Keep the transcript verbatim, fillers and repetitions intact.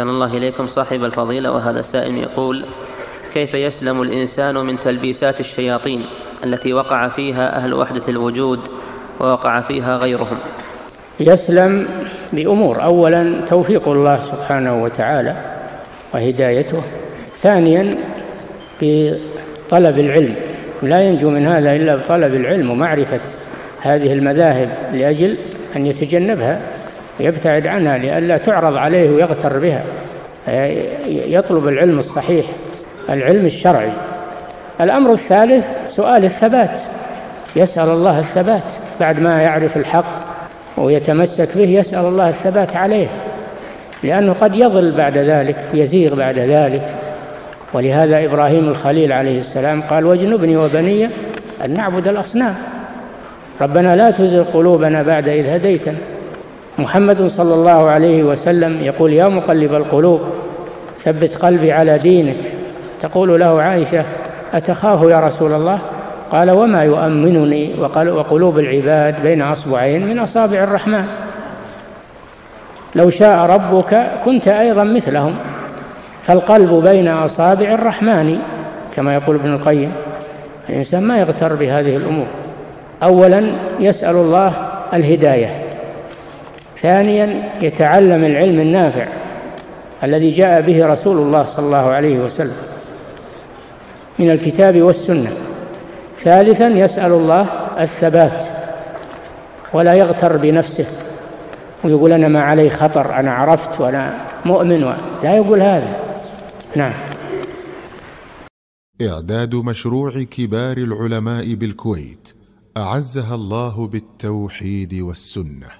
أحسن الله إليكم صاحب الفضيلة. وهذا السائل يقول: كيف يسلم الإنسان من تلبيسات الشياطين التي وقع فيها أهل وحدة الوجود ووقع فيها غيرهم؟ يسلم بأمور: أولا توفيق الله سبحانه وتعالى وهدايته، ثانيا بطلب العلم، لا ينجو من هذا إلا بطلب العلم ومعرفة هذه المذاهب لأجل أن يتجنبها ويبتعد عنها لئلا تعرض عليه ويغتر بها، يطلب العلم الصحيح، العلم الشرعي. الأمر الثالث سؤال الثبات، يسأل الله الثبات بعد ما يعرف الحق ويتمسك به، يسأل الله الثبات عليه، لأنه قد يضل بعد ذلك، يزيغ بعد ذلك. ولهذا إبراهيم الخليل عليه السلام قال: واجنبني وبني أن نعبد الأصنام، ربنا لا تزغ قلوبنا بعد إذ هديتنا. محمد صلى الله عليه وسلم يقول: يا مقلب القلوب ثبت قلبي على دينك. تقول له عائشة: أتخاف يا رسول الله؟ قال: وما يؤمنني وقلوب العباد بين أصبعين من أصابع الرحمن، لو شاء ربك كنت أيضا مثلهم، فالقلب بين أصابع الرحمن كما يقول ابن القيم. الإنسان ما يغتر بهذه الأمور. أولا يسأل الله الهداية، ثانيا يتعلم العلم النافع الذي جاء به رسول الله صلى الله عليه وسلم من الكتاب والسنة، ثالثا يسأل الله الثبات ولا يغتر بنفسه ويقول أنا ما علي خطر، أنا عرفت وأنا مؤمن، لا يقول هذا. نعم. إعداد مشروع كبار العلماء بالكويت أعزها الله بالتوحيد والسنة.